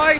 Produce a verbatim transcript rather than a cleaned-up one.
my